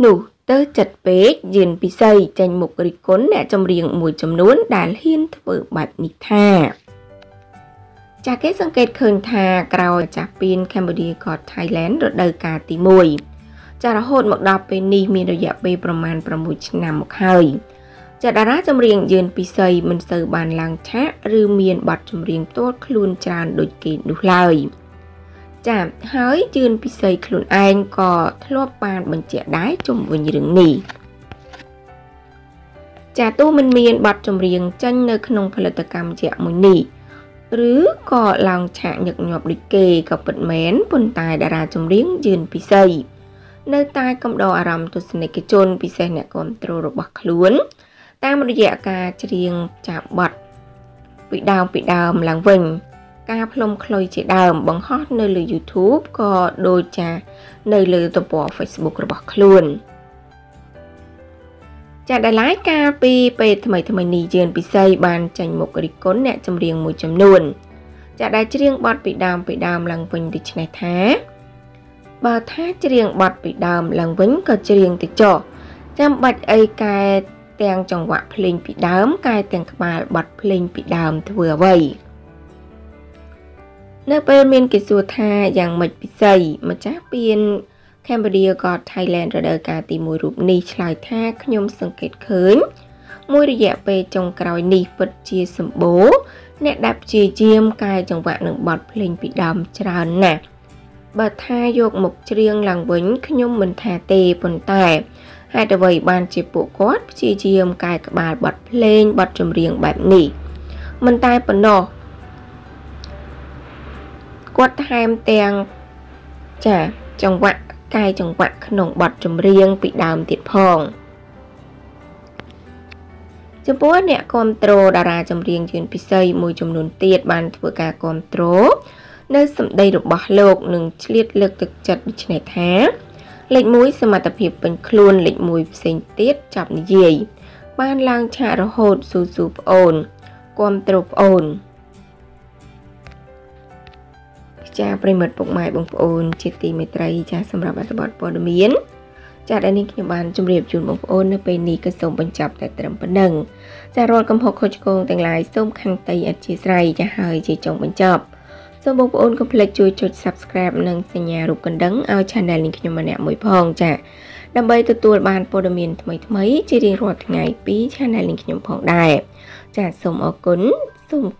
Nụ tơ chật bế dền bị xây tranh một rì cốn nẹ trong riêng mùi chấm nốn đà liên thở bạc nịch tha. Chà kết sang kết khơn tha cao chạp pin Cambodia có Thailand rồi đời cả tí mùi. Chà ra hôn một đọc bên ni miền đòi dạp bê proman promui chân nằm một hơi. Chà đá ra trong riêng dền bị xây mình sờ bàn làng chá rưu miền bọt trong riêng tốt luôn tràn đôi kênh đủ lời. Chạm hỏi dường bị xây khốn anh có thua bàn bằng trẻ đáy trong vườn rừng nỉ. Chà tu mình miền bọt trong riêng chân nơi khăn nông phần tờ cam trẻ mùi nỉ. Rứ có lòng chạm nhật nhọc địch kê gặp bận mến bồn tài đã ra trong riêng dường bị xây. Nơi tai cầm đồ rằm tôi xin cái chôn bị xây nẹ còn trô rộ bạc luôn. Ta một dạ ca riêng chạm bọt bị đàm làng vệnh. Các lông khôi chế đàm bằng hot nơi lưu YouTube có đôi chà nơi lưu tập bỏ Facebook rồi bọc luôn. Chà đại lái ca bì bê thầm mày nì dường bị xây bàn chành một cái cốn nẹ châm riêng mùi chấm nôn. Chà đại chế riêng bọt bị đàm lăng vinh từ chân này thá. Bà thá chế riêng bọt bị đàm lăng vinh có chế riêng từ chỗ. Chàm bạch ấy cài tèng trong quả phênh bị đám cài tèng các bà bọt phênh bị đàm thừa vầy. Nơi bên mình kì xua tha dàng mạch bị dày mà chắc bên Cambodia có Thailand rồi đời cả tìm mùi rụp ni lại tha các nhóm sân kết khớn. Mùi rồi dẹp về trong cào ni vật chia sầm bố. Nẹ đạp chia chiêm cài trong vạn nâng bọt lên bị đầm tràn nè. Bà tha dọc mục riêng làng vĩnh các nhóm mình thả tê bồn tài. Hai đời vầy bàn chế bộ quát chia chiêm cài các bà bọt lên bọt trùm riêng bạp nỉ. Mình tay bẩn nổ. Quát thêm tiền trả trong quạng cài trong quạng nồng bọt trùm riêng bị đàm tiệt phòng. Trong bố nẹ control đà ra trùm riêng chuyên bị xây mùi trùm nôn tiệt bàn vừa cả control. Nơi xâm đầy được bỏ lột nâng liệt lực thực chất bị chân này tháng. Lệnh mũi xâm mà tập hiệp bình khuôn lệnh mũi xanh tiết chọc như gì. Bàn lang trả rồi hồn xù xù ổn. Control ổn. Chà bởi mật bụng mại bụng ôn chết tìm mệt rây chà xâm rạp bạc bọt bọt miến. Chà đã nên khi nhập bàn chung riêng chùn bụng ôn nơi bên ní cơ sống bằng chọc tại trầm bất nâng. Chà rôn cầm hộp khô cho con tàng lái xông khăn tay ảnh chia sài chà hơi chế chồng bằng chọc. Xông bụng ôn cầm lệch chui chụt subscribe nâng xa nhà rụp cân đấng ao channel nên khi nhập bàn nạ mùi phong chà. Đâm bây tự tuôn bàn bọt miến thầm mấy chế riêng rộp ngày bí channel nên khi nhập phong đài. Chà xông